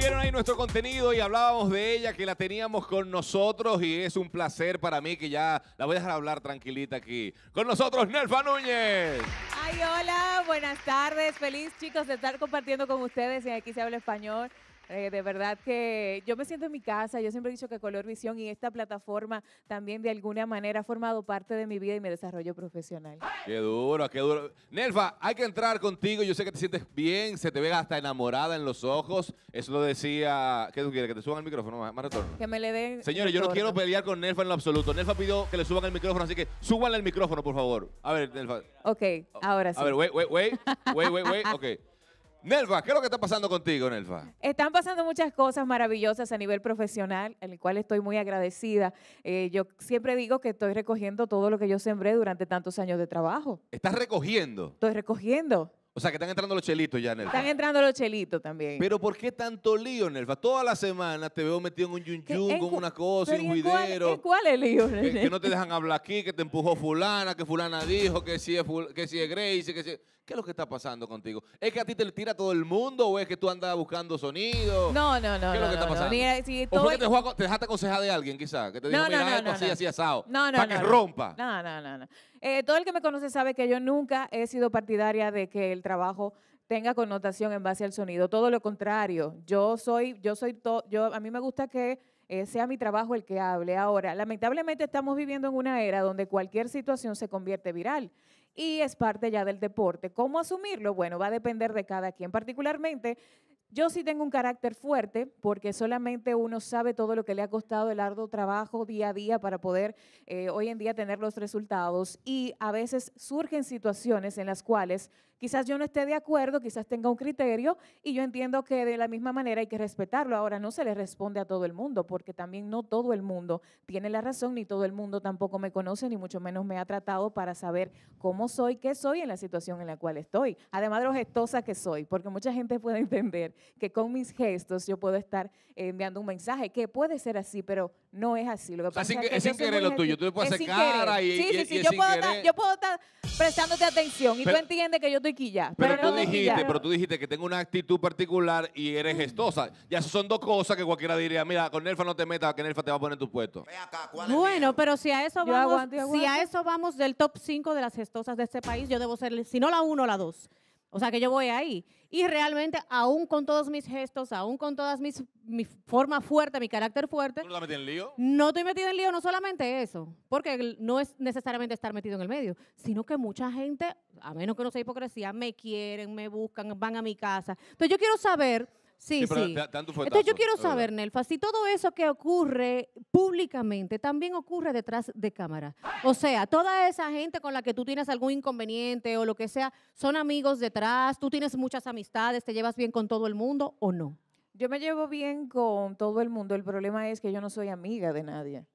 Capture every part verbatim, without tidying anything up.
vieron ahí nuestro contenido y hablábamos de ella, que la teníamos con nosotros y es un placer para mí que ya la voy a dejar hablar tranquilita aquí. Con nosotros, Nelfa Núñez. Ay, hola, buenas tardes. Feliz, chicos, de estar compartiendo con ustedes en Aquí se Habla Español. Eh, de verdad que yo me siento en mi casa. Yo siempre he dicho que Color Visión y esta plataforma también de alguna manera ha formado parte de mi vida y mi desarrollo profesional. ¡Qué duro, qué duro! Nelfa, hay que entrar contigo. Yo sé que te sientes bien, se te ve hasta enamorada en los ojos. Eso lo decía... ¿Qué tú quieres? ¿Que te suban el micrófono? Más, más retorno. Que me le den... Señores, retorno. Yo no quiero pelear con Nelfa en lo absoluto. Nelfa pidió que le suban el micrófono, así que súbanle el micrófono, por favor. A ver, Nelfa. Ok, ahora sí. A ver, wait, wait, wait. Wait, wait, wait. Ok. Nelfa, ¿qué es lo que está pasando contigo, Nelfa? Están pasando muchas cosas maravillosas a nivel profesional, en el cual estoy muy agradecida. Eh, yo siempre digo que estoy recogiendo todo lo que yo sembré durante tantos años de trabajo. ¿Estás recogiendo? Estoy recogiendo. O sea, que están entrando los chelitos ya, Nelfa. Están entrando los chelitos también. ¿Pero por qué tanto lío, Nelfa? Toda la semana te veo metido en un yun yun con una cosa, en un juidero. ¿En cuál es el lío, Nelfa? Que, que no te dejan hablar aquí, que te empujó fulana, que fulana dijo, que si es, que si es Grace, que si es... ¿Qué es lo que está pasando contigo? ¿Es que a ti te tira todo el mundo o es que tú andas buscando sonido? No, no, no. ¿Qué es lo que está pasando? No, no. Mira, si estoy... ¿O fue que te, juega, te dejaste aconsejar de alguien, quizás? Que te dijo, no, no, mira, no, esto no, así, no. así asado. No, no, para no, que no. rompa. No, no, no. no. Eh, todo el que me conoce sabe que yo nunca he sido partidaria de que el trabajo tenga connotación en base al sonido. Todo lo contrario. Yo soy, yo soy, to, yo, a mí me gusta que Eh, sea mi trabajo el que hable. Ahora, lamentablemente estamos viviendo en una era donde cualquier situación se convierte viral y es parte ya del deporte. ¿Cómo asumirlo? Bueno, va a depender de cada quien. Particularmente, yo sí tengo un carácter fuerte porque solamente uno sabe todo lo que le ha costado el arduo trabajo día a día para poder eh, hoy en día tener los resultados, y a veces surgen situaciones en las cuales quizás yo no esté de acuerdo, quizás tenga un criterio y yo entiendo que de la misma manera hay que respetarlo. Ahora, no se le responde a todo el mundo porque también no todo el mundo tiene la razón, ni todo el mundo tampoco me conoce, ni mucho menos me ha tratado para saber cómo soy, qué soy en la situación en la cual estoy. Además de lo gestosa que soy, porque mucha gente puede entender que con mis gestos yo puedo estar enviando un mensaje que puede ser así, pero no es así. Lo que pasa es que es sin querer lo tuyo, tú le puedes hacer cara y... Sí, sí, sí, yo puedo estar, yo puedo estar prestándote atención y tú entiendes que yo estoy... Pero, pero, tú no dijiste, pero tú dijiste que tengo una actitud particular y eres gestosa. Ya son dos cosas que cualquiera diría, mira, con Nelfa no te metas, que Nelfa te va a poner en tu puesto. Acá, bueno, pero si a eso vamos, aguanto, aguanto. si a eso vamos del top cinco de las gestosas de este país, yo debo ser, si no la uno, la dos. O sea que yo voy ahí. Y realmente, aún con todos mis gestos, aún con todas mis, mi forma fuerte, mi carácter fuerte... ¿No te la metí en lío? No estoy metida en lío, no solamente eso, porque no es necesariamente estar metido en el medio, sino que mucha gente, a menos que no sea hipocresía, me quieren, me buscan, van a mi casa. Entonces yo quiero saber... Sí, sí. sí. Te, te Entonces yo quiero saber, Nelfa, si todo eso que ocurre públicamente también ocurre detrás de cámara. O sea, toda esa gente con la que tú tienes algún inconveniente o lo que sea, son amigos detrás, tú tienes muchas amistades, te llevas bien con todo el mundo o no. Yo me llevo bien con todo el mundo, el problema es que yo no soy amiga de nadie.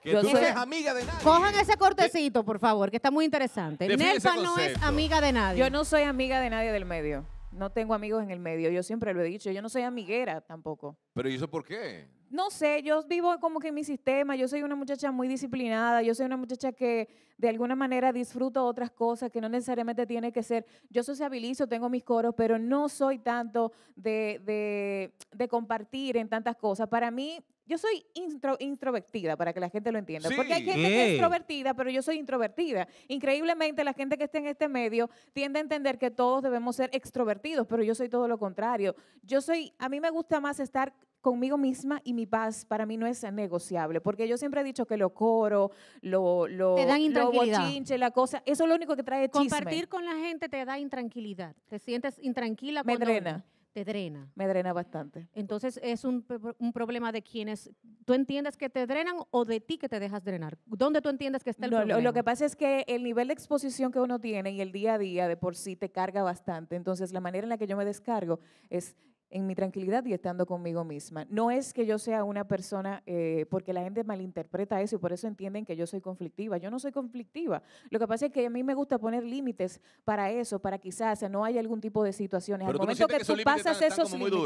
Que yo tú no eres amiga de nadie. Cojan ese cortecito, por favor, que está muy interesante. Nelfa no es amiga de nadie. Yo no soy amiga de nadie del medio. No tengo amigos en el medio, yo siempre lo he dicho, yo no soy amiguera tampoco. ¿Pero y eso por qué? No sé, yo vivo como que en mi sistema, yo soy una muchacha muy disciplinada, yo soy una muchacha que de alguna manera disfruto otras cosas que no necesariamente tiene que ser. Yo sociabilizo, tengo mis coros, pero no soy tanto de, de, de compartir en tantas cosas. Para mí, yo soy intro, introvertida, para que la gente lo entienda. Sí. Porque hay gente que es extrovertida, pero yo soy introvertida. Increíblemente, la gente que está en este medio tiende a entender que todos debemos ser extrovertidos, pero yo soy todo lo contrario. Yo soy, a mí me gusta más estar conmigo misma, y mi paz para mí no es negociable, porque yo siempre he dicho que lo coro, lo, lo, te dan intranquilidad. Lo bochinche, la cosa, eso es lo único que trae chisme. Compartir con la gente te da intranquilidad, te sientes intranquila. Me drena. Te drena. Me drena bastante. Entonces es un, un problema de quienes tú entiendes que te drenan o de ti que te dejas drenar. ¿Dónde tú entiendes que está el no, problema? Lo, lo que pasa es que el nivel de exposición que uno tiene y el día a día de por sí te carga bastante, entonces la manera en la que yo me descargo es en mi tranquilidad y estando conmigo misma. No es que yo sea una persona, eh, porque la gente malinterpreta eso y por eso entienden que yo soy conflictiva. Yo no soy conflictiva. Lo que pasa es que a mí me gusta poner límites para eso, para quizás no haya algún tipo de situaciones. Pero al momento no que, que tú pasas están, esos límites.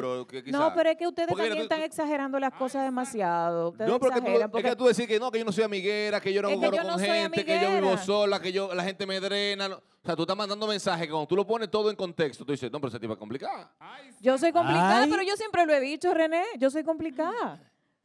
No, pero es que ustedes porque también mira, tú, están exagerando las cosas demasiado. Ustedes no, pero exageran, que tú, porque es que tú decís que no, que yo no soy amiguera, que yo no juro con gente, amiguera. Que yo vivo sola, que yo la gente me drena. No. O sea, tú estás mandando mensajes que cuando tú lo pones todo en contexto, tú dices, no, pero esa tipa es complicada. Yo soy complicada, Ay. pero yo siempre lo he dicho, René. Yo soy complicada.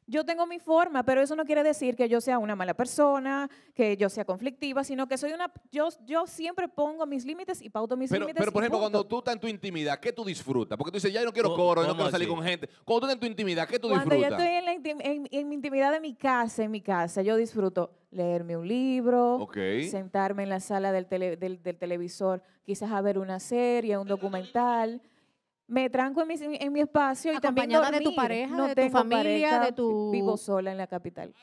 Yo tengo mi forma, pero eso no quiere decir que yo sea una mala persona, que yo sea conflictiva, sino que soy una... Yo, yo siempre pongo mis límites y pauto mis límites. Pero, por ejemplo, punto. Cuando tú estás en tu intimidad, ¿qué tú disfrutas? Porque tú dices, ya yo no quiero coro, yo no quiero salir con gente. Cuando tú estás en tu intimidad, ¿qué tú cuando disfrutas? Cuando yo estoy en, la intim en, en mi intimidad de mi casa, en mi casa, yo disfruto leerme un libro, okay. sentarme en la sala del, tele del, del televisor, quizás a ver una serie, un documental... Me tranco en mi, en mi espacio y también dormir. Acompañada de tu pareja, no de tu familia, pareja, de tu... Vivo sola en la capital.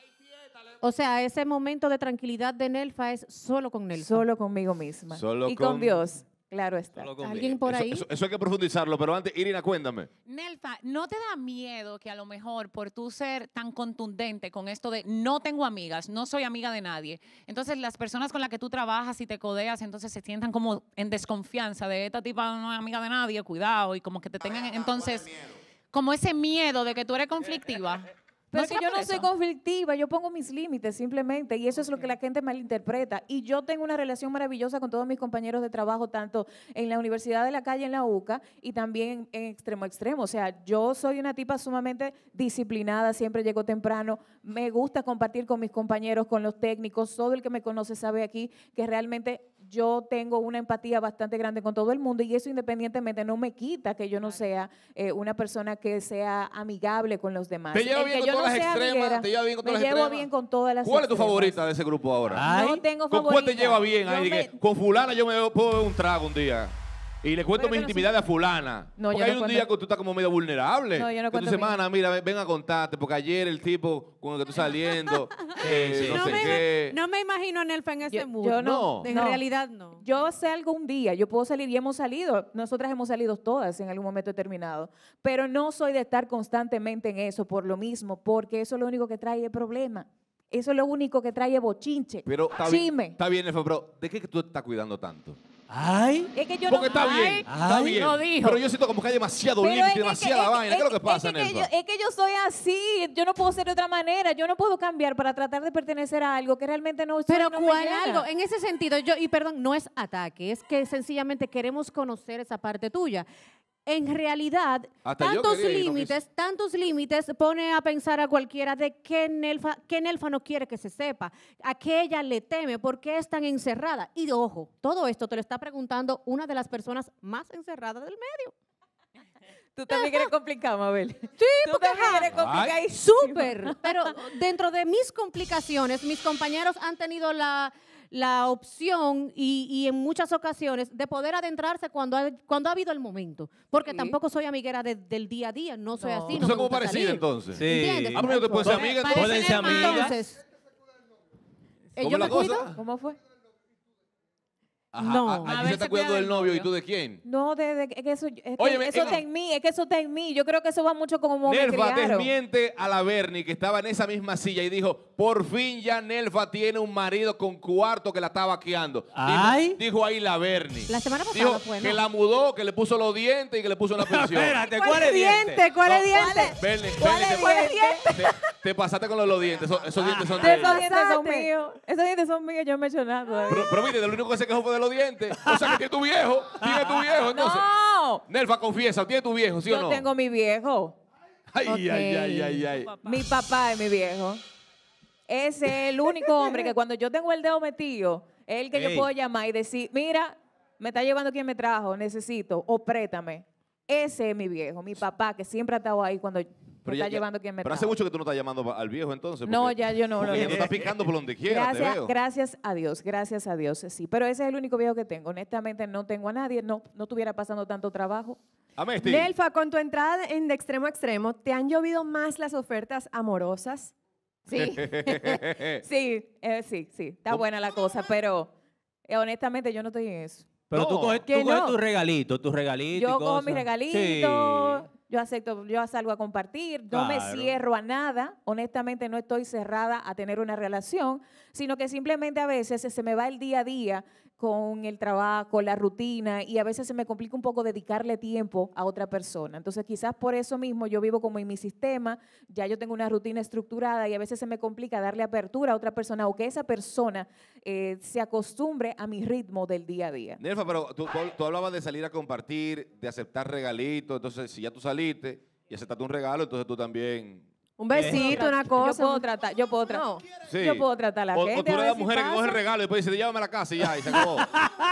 O sea, ese momento de tranquilidad de Nelfa es solo con Nelfa. Solo conmigo misma. Solo y con, con Dios, claro está. ¿Alguien por ahí? Eso, eso, eso hay que profundizarlo, pero antes, Irina, cuéntame. Nelfa, ¿no te da miedo que a lo mejor por tú ser tan contundente con esto de no tengo amigas, no soy amiga de nadie, entonces las personas con las que tú trabajas y te codeas, entonces se sientan como en desconfianza de esta tipa no es amiga de nadie, cuidado, y como que te tengan, entonces, como ese miedo de que tú eres conflictiva? Pero no, si yo no soy conflictiva, yo pongo mis límites simplemente y eso es lo que la gente malinterpreta. Y yo tengo una relación maravillosa con todos mis compañeros de trabajo, tanto en la Universidad de la Calle, en la U C A, y también en extremo a extremo. O sea, yo soy una tipa sumamente disciplinada, siempre llego temprano, me gusta compartir con mis compañeros, con los técnicos, todo el que me conoce sabe aquí que realmente... Yo tengo una empatía bastante grande con todo el mundo y eso independientemente no me quita que yo no sea eh, una persona que sea amigable con los demás. Te llevo bien con todas las extremas. Te llevo bien con todas las extremas. ¿Cuál es tu favorita de ese grupo ahora? Ay. No tengo favorita. ¿Con cuál te lleva bien? Ahí, me... Con fulana yo me puedo beber un trago un día. Y le cuento mis intimidades a fulana. No, porque hay no un cuento... día que tú estás como medio vulnerable. No, yo no cuento. Que tu semana, mi... mira, ven a contarte, porque ayer el tipo con el que tú saliendo, eh, sí, sí. no, no sé me, qué. No me imagino a Nelfa en ese mundo. Yo no. En no. realidad no. Yo salgo un día, yo puedo salir y hemos salido. Nosotras hemos salido todas en algún momento determinado. Pero no soy de estar constantemente en eso por lo mismo, porque eso es lo único que trae el problema. Eso es lo único que trae bochinche. Pero está bien, está bien, Nelfa, pero ¿de qué tú estás cuidando tanto? Ay, es que yo porque no, está ay, bien, está ay, bien. No dijo. Pero yo siento como que hay demasiado límite, demasiada que, vaina. Es, ¿Qué es lo que pasa, es que, en que yo, es que yo soy así, yo no puedo ser de otra manera, yo no puedo cambiar para tratar de pertenecer a algo que realmente no soy. Pero no cuál algo, en ese sentido, yo, y perdón, no es ataque, es que sencillamente queremos conocer esa parte tuya. En realidad, hasta tantos límites, no tantos límites pone a pensar a cualquiera de qué Nelfa, qué Nelfa no quiere que se sepa, a qué ella le teme, por qué es tan encerrada. Y ojo, todo esto te lo está preguntando una de las personas más encerradas del medio. Tú también quieres complicar, Mabel. Sí, ¿Tú porque quieres complicar. Súper. Pero dentro de mis complicaciones, mis compañeros han tenido la... la opción y, y en muchas ocasiones de poder adentrarse cuando ha, cuando ha habido el momento. Porque sí. tampoco soy amiguera de, del día a día, no soy no. así. No soy como parecida entonces. Sí. ¿Entiendes? Amigos te pueden ser amigas. Pueden ser amigas. Entonces, ¿Cómo ¿yo la me cosa? Cuido? ¿Cómo fue? Ajá, no. ¿Aquí se está cuidando del novio y tú de quién? No, de, de que eso, es Oye, que, eso en, está en mí, es que eso está en mí. Yo creo que eso va mucho como me criaron. Nelfa desmiente a la Berni, que estaba en esa misma silla y dijo, por fin ya Nelfa tiene un marido con cuarto que la está vaqueando. Ay. Dijo, dijo ahí la Berni. La semana pasada dijo fue, ¿no? Que la mudó, que le puso los dientes y que le puso una pensión. Espérate, ¿cuál, ¿cuál es diente? diente? ¿Cuál es diente? No, Berni, ¿cuál Berni, es ¿cuál te, diente? Te, te pasaste con los, los dientes. Esos, esos ah, dientes son de Esos dientes son míos. Esos dientes son míos, yo no me he hecho nada. Pero mire, lo único que se quejó fue de los dientes. O sea, que tiene tu viejo. Tiene tu viejo, entonces. No. Nelfa, confiesa, ¿tiene tu viejo, sí o no? Yo tengo mi viejo. Ay, okay. ay, ay, ay, ay. Mi papá es mi viejo. Es el único hombre que cuando yo tengo el dedo metido, es el que hey. yo puedo llamar y decir, mira, me está llevando quien me trajo, necesito, o préstame. Ese es mi viejo, mi papá, que siempre ha estado ahí cuando... Pero está ya, llevando quien me pero hace mucho que tú no estás llamando al viejo entonces. No, ya yo no. Porque no, no, no. Está picando por donde quiera, gracias, te veo. Gracias a Dios, gracias a Dios, sí. Pero ese es el único viejo que tengo. Honestamente no tengo a nadie, no, no estuviera pasando tanto trabajo. Amesti. Nelfa, con tu entrada en de extremo a extremo, ¿te han llovido más las ofertas amorosas? Sí, sí, eh, sí, sí. Está ¿Cómo? buena la cosa, pero eh, honestamente yo no estoy en eso. Pero no, tú coges, tú coges no? tus regalitos, tus regalitos. Yo cojo mis regalitos. Sí. Yo acepto, yo salgo a compartir, no claro. me cierro a nada. Honestamente, no estoy cerrada a tener una relación, sino que simplemente a veces se me va el día a día con el trabajo, la rutina, y a veces se me complica un poco dedicarle tiempo a otra persona. Entonces quizás por eso mismo yo vivo como en mi sistema, ya yo tengo una rutina estructurada y a veces se me complica darle apertura a otra persona o que esa persona eh, se acostumbre a mi ritmo del día a día. Nelfa, pero tú, tú, tú hablabas de salir a compartir, de aceptar regalitos, entonces si ya tú saliste y aceptaste un regalo, entonces tú también… Un besito, una cosa. Yo puedo tratar, yo puedo tratar. No. Sí. Yo puedo tratar a la o, gente. O tú eres la mujer si que coge el regalo y después dice, llévame a la casa y ya, y se acabó.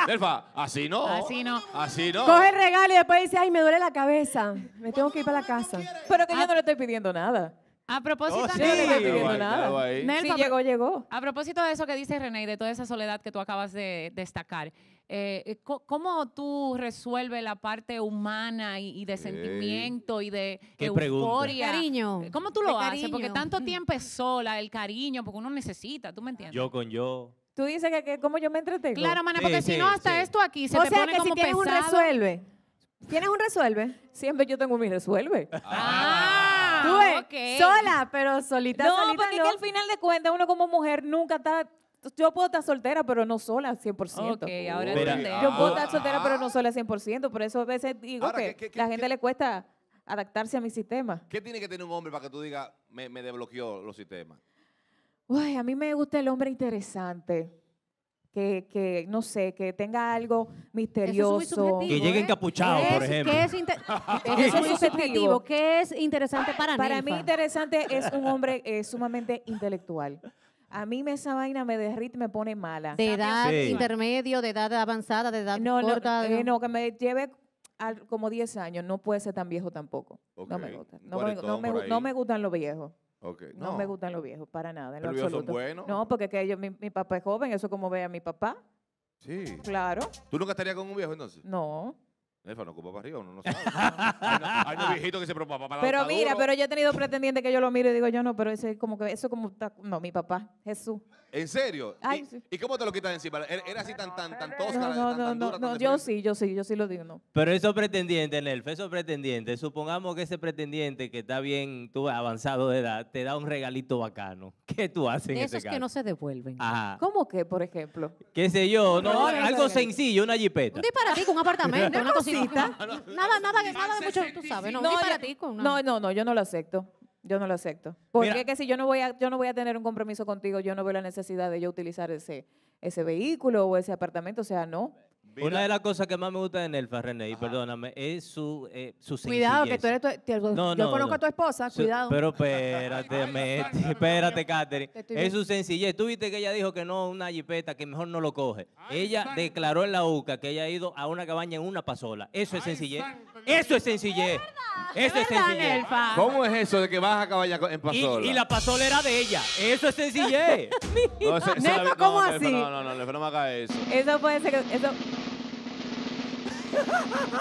Nelfa, así no. Así no. Así no. Coge el regalo y después dice, ay, me duele la cabeza. Me tengo que ir para la casa. Pero que ah, yo no le estoy pidiendo nada. A propósito, oh, sí, no le estoy pidiendo nada. Nelfa, sí, llegó, llegó. A propósito de eso que dice René y de toda esa soledad que tú acabas de destacar, eh, ¿cómo tú resuelves la parte humana y, y de sentimiento y de ¿Qué euforia? De cariño. ¿Cómo tú lo haces? Cariño. Porque tanto tiempo es sola, el cariño, porque uno necesita, ¿tú me entiendes? Yo con yo. Tú dices que, que cómo yo me entretengo. Claro, mana, porque sí, si sí, no, hasta sí. esto aquí se o te sea, pone que como si tienes pesado. Un resuelve. ¿Tienes un resuelve? Siempre yo tengo mi resuelve. ¡Ah! Tú eres okay. sola, pero solita, no, solita porque no. Es que al final de cuentas uno como mujer nunca está... Yo puedo estar soltera, pero no sola cien por ciento. Okay, ahora oh, yo puedo estar soltera, ah, pero no sola cien por ciento. Por eso a veces digo ahora, que ¿qué, qué, la qué, gente qué, le cuesta adaptarse a mi sistema. ¿Qué tiene que tener un hombre para que tú digas, me, me desbloqueó los sistemas? Uy, a mí me gusta el hombre interesante. Que, que, no sé, que tenga algo misterioso. Es que llegue encapuchado, ¿eh? Por ejemplo. ¿Qué es, eso es muy subjetivo? ¿Qué es interesante para Nelfa? Para mí interesante es un hombre eh, sumamente intelectual. A mí esa vaina me derrite, me pone mala. De edad sí. intermedio, de edad avanzada, de edad no, corta. No, de... eh, no, que me lleve al, como diez años, no puede ser tan viejo tampoco. Okay. No me gusta. No me, no, me, no me gustan los viejos. Okay. No, no me gustan los viejos, para nada. En ¿Pero los viejos son buenos? No, porque que yo, mi, mi papá es joven, eso es como ve a mi papá. Sí. Claro. ¿Tú nunca estarías con un viejo entonces? No. Nelfa, no ocupa para arriba, uno no sabe. hay, no, hay unos viejitos que se preocupan para la Pero mira, duro. Pero yo he tenido pretendientes que yo lo miro y digo, yo no, pero ese como que eso como está. No, mi papá, Jesús. ¿En serio? Ay, ¿Y, sí. ¿Y cómo te lo quitas encima? ¿Era, era así tan, tan, tan tosca? No, no, tan, no, tan dura, no, tan yo sí, yo sí, yo sí lo digo, no. Pero esos pretendientes, Nelfa, esos pretendientes, supongamos que ese pretendiente que está bien, tú avanzado de edad, te da un regalito bacano. ¿Qué tú haces en ese caso? Esos que no se devuelven. Ajá. ¿Cómo que, por ejemplo? ¿Qué sé yo? No, no, no algo sencillo, una jipeta. Un disparatico, un apartamento, una cosa. Nada, nada, nada de mucho, tú sabes. No, no, para ti, con no, no, no, yo no lo acepto. Yo no lo acepto. Porque es que si yo no voy a, yo no voy a tener un compromiso contigo, yo no veo la necesidad de yo utilizar ese, ese vehículo o ese apartamento, o sea, no. Mira. Una de las cosas que más me gusta de Nelfa, René, y perdóname, es su, eh, su sencillez. Cuidado, que tú eres tu, te, no, yo no, conozco no. a tu esposa, su, cuidado. Pero espérate, mete, espérate, Catherine. Es su sencillez. Tú viste que ella dijo que no, una jipeta, que mejor no lo coge. Ay, ella san. declaró en la U C A que ella ha ido a una cabaña en una pasola. Eso es sencillez. Ay, san, eso es sencillez. Eso es sencillez. ¿Cómo es eso de que vas a cabaña en pasola? Y, y la pasola era de ella. Eso es sencillez. no, se, se Nelfa, la, ¿cómo no, así? No, no, no, Nelfa, no me haga eso. Eso puede ser que... Eso,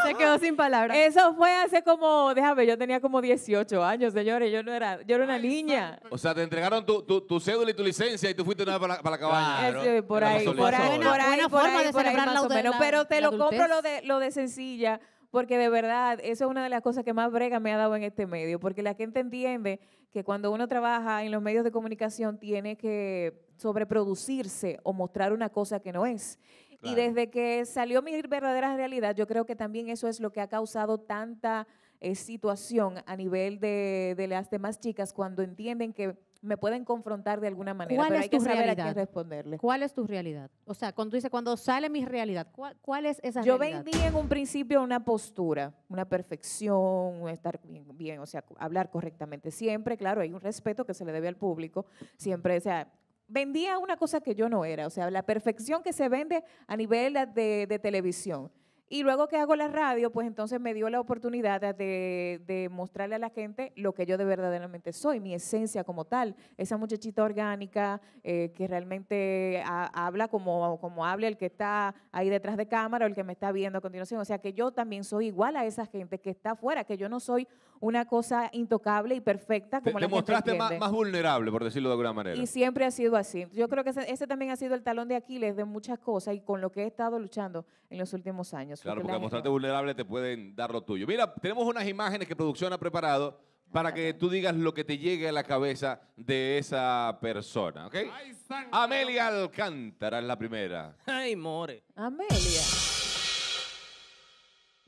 se quedó sin palabras. Eso fue hace como, déjame, yo tenía como dieciocho años, señores, yo no era, yo era una niña. O sea, te entregaron tu, tu, tu cédula y tu licencia y tú fuiste una vez para la, para la cabaña. Claro, ¿no? Por ahí, por ahí, por ahí, por ahí, por ahí más o menos. Pero te lo compro lo de, lo de sencilla, porque de verdad, eso es una de las cosas que más brega me ha dado en este medio, porque la gente entiende que cuando uno trabaja en los medios de comunicación tiene que sobreproducirse o mostrar una cosa que no es. Claro. Y desde que salió Mi Verdadera Realidad, yo creo que también eso es lo que ha causado tanta eh, situación a nivel de, de las demás chicas cuando entienden que me pueden confrontar de alguna manera, pero hay que saber a quién responderle. ¿Cuál es tu realidad? O sea, cuando dice, cuando sale mi realidad, ¿cuál, cuál es esa yo realidad? Yo vendí en un principio una postura, una perfección, estar bien, bien, o sea, hablar correctamente siempre, claro, hay un respeto que se le debe al público, siempre, o sea, vendía una cosa que yo no era, o sea, la perfección que se vende a nivel de, de televisión. Y luego que hago la radio, pues entonces me dio la oportunidad de, de mostrarle a la gente lo que yo de verdaderamente soy, mi esencia como tal, esa muchachita orgánica eh, que realmente a, habla como, como habla el que está ahí detrás de cámara o el que me está viendo a continuación. O sea, que yo también soy igual a esa gente que está afuera, que yo no soy una cosa intocable y perfecta como te, la te gente mostraste más, más vulnerable, por decirlo de alguna manera. Y siempre ha sido así. Yo creo que ese, ese también ha sido el talón de Aquiles de muchas cosas y con lo que he estado luchando en los últimos años. Claro, porque al mostrarte vulnerable te pueden dar lo tuyo. Mira, tenemos unas imágenes que producción ha preparado para que tú digas lo que te llegue a la cabeza de esa persona, ¿ok? Ay, Amelia Alcántara es la primera. Ay, more. Amelia.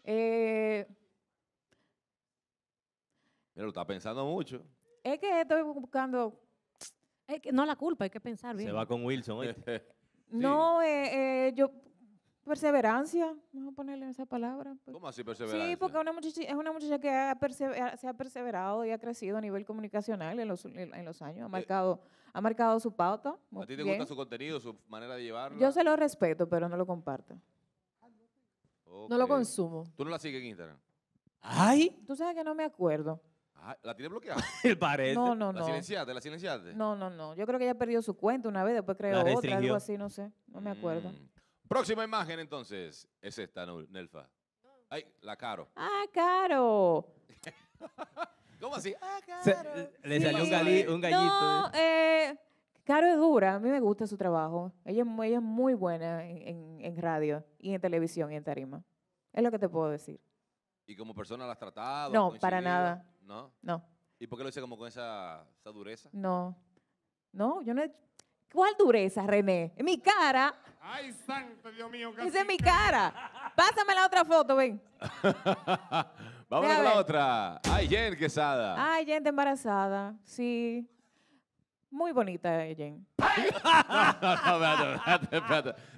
Eh... Pero lo está pensando mucho. Es que estoy buscando... Es que no la culpa, hay que pensar bien. Se va con Wilson hoy. Sí. No, eh, eh, yo... Perseverancia, vamos a ponerle esa palabra. ¿Cómo así perseverancia? Sí, porque una muchacha, es una muchacha que ha se ha perseverado y ha crecido a nivel comunicacional en los, en los años, ha marcado, eh, ha marcado su pauta. ¿A ti te gusta su contenido, su manera de llevarlo? Yo se lo respeto, pero no lo comparto. Okay. No lo consumo. ¿Tú no la sigues en Instagram? ¡Ay! Tú sabes que no me acuerdo. Ah, ¿la tiene bloqueada? Parece. No, no, no. ¿La silenciaste? ¿La silenciaste? No, no, no. Yo creo que ella perdió su cuenta una vez, después creó otra, algo así, no sé. No me acuerdo. Mm. Próxima imagen, entonces, es esta, Nelfa. Ay, la Caro. ¡Ah, Caro! ¿Cómo así? ¡Ah, Caro! Se, le sí. salió un, gali, un gallito. No, eh. Eh, Caro es dura. A mí me gusta su trabajo. Ella, ella es muy buena en, en, en radio y en televisión y en tarima. Es lo que te puedo decir. ¿Y como persona la has tratado? No, para nada. ¿No? No. ¿Y por qué lo dice como con esa, esa dureza? No. No, yo no he... ¿Cuál dureza, René? ¡Mi cara! ¡Ay, santo Dios mío! Esa es mi cara. Pásame la otra foto, ven. Vamos a la otra. ¡Ay, Jen Quesada! ¡Ay, Jen, embarazada! Sí. Muy bonita, Jen.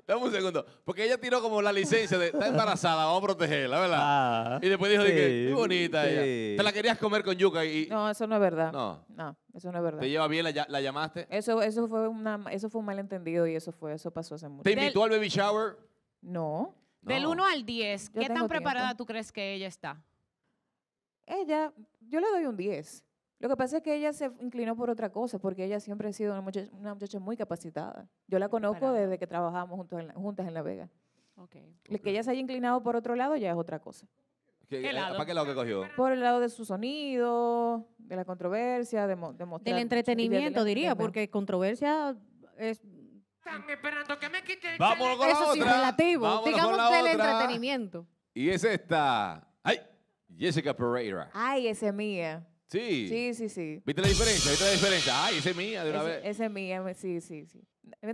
Dame un segundo. Porque ella tiró como la licencia de está embarazada, vamos a protegerla, ¿verdad? Ah, y después dijo, sí, que muy bonita sí. ella. ¿Te la querías comer con yuca? Y... No, eso no es verdad. No. No, eso no es verdad. ¿Te lleva bien? ¿La, la llamaste? Eso, eso, fue una, eso fue un malentendido y eso, fue, eso pasó hace mucho tiempo. ¿Te invitó al baby shower? No. No. Del uno al diez, ¿qué tan preparada tiempo. tú crees que ella está? Ella, yo le doy un diez. Lo que pasa es que ella se inclinó por otra cosa, porque ella siempre ha sido una muchacha, una muchacha muy capacitada. Yo la conozco Parada. desde que trabajábamos juntos en la, juntas en La Vega. Okay. Okay. Que ella se haya inclinado por otro lado ya es otra cosa. ¿Qué, ¿Qué lado? ¿Para qué lado que cogió? Por el lado de su sonido, de la controversia, de, de mostrar... Del entretenimiento, de, de, de, diría, porque controversia es... Están esperando que me quiten... Vámonos con la Eso otra. Eso sí, relativo. Vámonos Digamos del entretenimiento. Y es esta. ¡Ay! Jessica Pereira. ¡Ay, esa es mía! Sí. Sí, sí, sí. ¿Viste la diferencia? ¿Viste la diferencia? Ay, esa es mía de una ese, vez. Esa es mía, sí, sí, sí.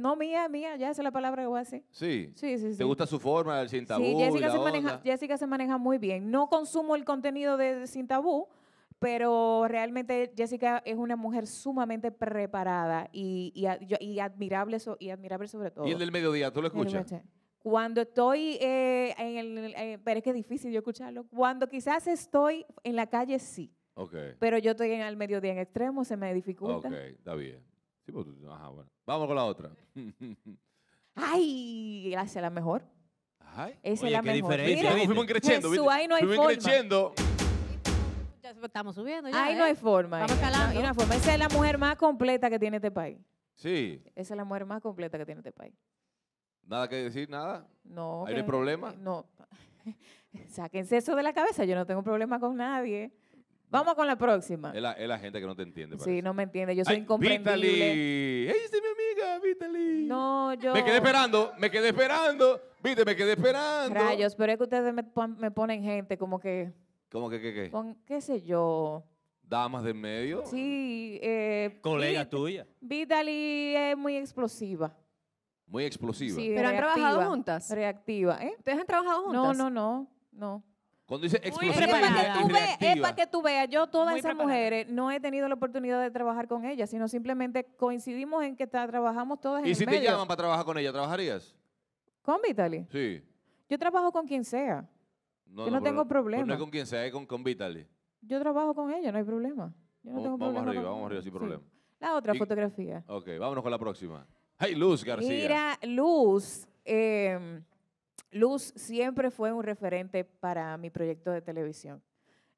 No, mía, mía, ya esa es la palabra que voy a decir. Sí. Sí, sí, sí. ¿Te gusta su forma, el sin tabú? Sí, Jessica, la se, onda. Maneja, Jessica se maneja muy bien. No consumo el contenido de, de Sin Tabú, pero realmente Jessica es una mujer sumamente preparada y, y, y, admirable, so, y admirable sobre todo. ¿Y el del mediodía? ¿Tú lo escuchas? Cuando estoy, eh, en el, eh, pero es que es difícil yo escucharlo. Cuando quizás estoy en la calle, sí. Okay. Pero yo estoy en, al mediodía en extremo, se me dificulta. Ok, está bien. Sí, pues, ajá, bueno. Vamos con la otra. ¡Ay! Esa es la mejor. Ay. Esa es la qué mejor. Mira, fuimos creciendo, ¿viste? Ahí no hay fuimos creciendo. Estamos subiendo. Ya, ahí eh. no hay forma. Vamos calando. No hay forma. Esa es la mujer más completa que tiene este país. Sí. Esa es la mujer más completa que tiene este país. ¿Nada que decir? ¿Nada? No. ¿Hay que, problema? No. Sáquense eso de la cabeza. Yo no tengo problema con nadie. Vamos con la próxima. Es la, es la gente que no te entiende. Parece. Sí, no me entiende. Yo soy Ay, incomprendible. ¡Vitaly! ¡Ella es mi amiga, Vitaly! No, yo... Me quedé esperando, me quedé esperando. Viste, me quedé esperando. Rayos, pero es que ustedes me, pon, me ponen gente como que... ¿Cómo que qué qué? Con, qué sé yo... ¿Damas del medio? Sí. Eh, Colega Vit tuya. Vitaly es muy explosiva. Muy explosiva. Sí, pero reactiva, han trabajado juntas. Reactiva, ¿eh? ¿Ustedes han trabajado juntas? No, no, no, no. Cuando dice explosiva, es para que tú veas, es para que tú veas, yo todas esas mujeres no he tenido la oportunidad de trabajar con ellas, sino simplemente coincidimos en que trabajamos todas en el medio. ¿Y si te llaman para trabajar con ella, trabajarías? ¿Con Vitaly? Sí. Yo trabajo con quien sea. No, yo no, no tengo problema. No es con quien sea, es con, con Vitaly. Yo trabajo con ella, no hay problema. Yo no vamos, tengo vamos problema arriba, con... vamos arriba, sin sí. problema. La otra y... fotografía. Ok, vámonos con la próxima. Ay, Luz García. Mira, Luz... Eh, Luz siempre fue un referente para mi proyecto de televisión,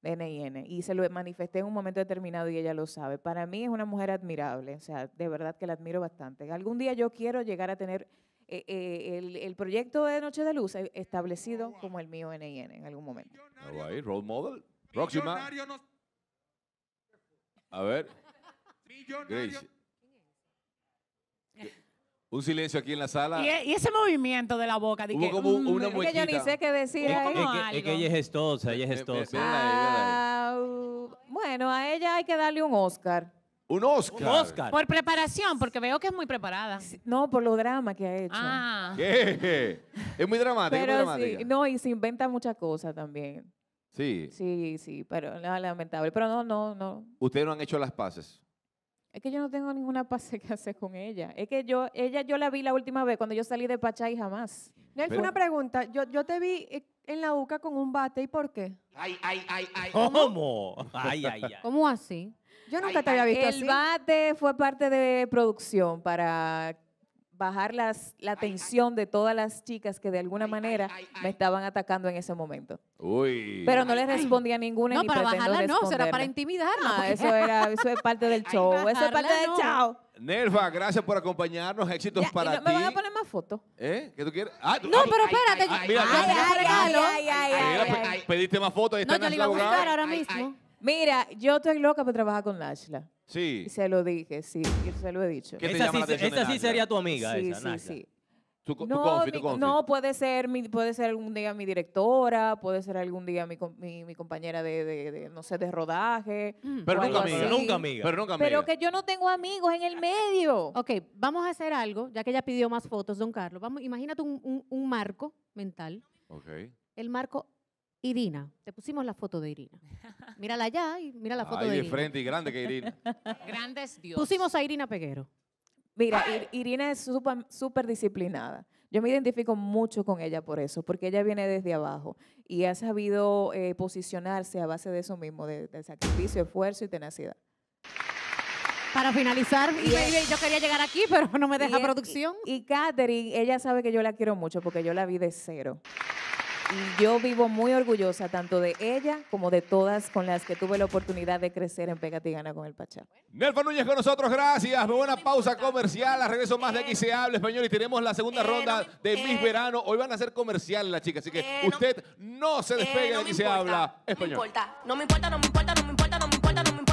de N I N, y se lo manifesté en un momento determinado y ella lo sabe. Para mí es una mujer admirable, o sea, de verdad que la admiro bastante. Algún día yo quiero llegar a tener eh, eh, el, el proyecto de Noche de Luz establecido como el mío N I N en algún momento. All right, role model. Próxima. A ver. Grace. Un silencio aquí en la sala. Y, y ese movimiento de la boca. De Hubo que, como un, una es muequita. Que yo ni sé qué decir. Es, es, que, es que ella es gestosa, ella es gestosa. Ah, bueno, a ella hay que darle un Oscar. Un Oscar. Un Oscar. Por preparación, porque veo que es muy preparada. No, por lo drama que ha hecho. Ah. ¿Qué? Es muy dramática. Pero muy dramática. Sí, no, y se inventa muchas cosas también. Sí. Sí, sí, pero no, lamentable. Pero no, no, no. Ustedes no han hecho las paces. Es que yo no tengo ninguna pase que hacer con ella. Es que yo, ella, yo la vi la última vez cuando yo salí de Pachay, jamás. Nelfa, una pregunta. Yo, yo te vi en la U C A con un bate, ¿y por qué? Ay, ay, ay, ay. ¿Cómo? Ay, ay, ay. ¿Cómo así? Yo nunca ay, te había visto el así. El bate fue parte de producción para bajar las, la tensión ay, de todas las chicas que de alguna ay, manera ay, ay, me estaban atacando en ese momento. Uy. Pero no les respondía ay, ninguna. No, ni para bajarla no, será para intimidarla. No, eso, era, eso es parte del show. Bajarla, eso es parte del no. show. Nelfa, gracias por acompañarnos. Éxitos ya, para no, ti. ¿Me van a poner más fotos? ¿Eh? ¿Qué tú quieres? Ah, no, ah, pero espérate. Ay, mira, ay, ay, pediste más fotos. No, yo le iba a buscar ahora mismo. Mira, yo estoy loca por trabajar con Nashla. Sí. Y se lo dije, sí, yo se lo he dicho. Esa sí, esa sí sería tu amiga, sí, esa, sí, Nashla. Sí. Tu, tu no, confi, tu mi, confi. No, puede ser, mi, puede ser algún día mi directora, puede ser algún día mi, mi, mi compañera de, de, de, no sé, de rodaje. Mm. Pero nunca amiga, nunca amiga, pero nunca amiga. Pero que yo no tengo amigos en el medio. Ok, vamos a hacer algo, ya que ella pidió más fotos, don Carlos. Vamos, imagínate un, un, un marco mental. Ok. El marco... Irina, te pusimos la foto de Irina. Mírala allá y mira la foto ay, de, de Irina. Ay, de frente y grande que Irina. Grande es Dios. Pusimos a Irina Peguero. Mira, Ir, Irina es súper disciplinada. Yo me identifico mucho con ella por eso, porque ella viene desde abajo y ha sabido eh, posicionarse a base de eso mismo, de, de sacrificio, esfuerzo y tenacidad. Para finalizar, y es, yo quería llegar aquí, pero no me deja y es, producción. Y, y Katherine, ella sabe que yo la quiero mucho porque yo la vi de cero. Y yo vivo muy orgullosa tanto de ella como de todas con las que tuve la oportunidad de crecer en Pegatigana con el Pachá. Nelfa Núñez con nosotros, gracias. Buena pausa comercial. A regreso más de Aquí se Habla Español y tenemos la segunda ronda de Miss Verano. Hoy van a ser comerciales las chicas, así que usted no se despegue de Aquí se Habla Español. No me importa, no me importa, no me importa, no me importa, no me importa, no me importa.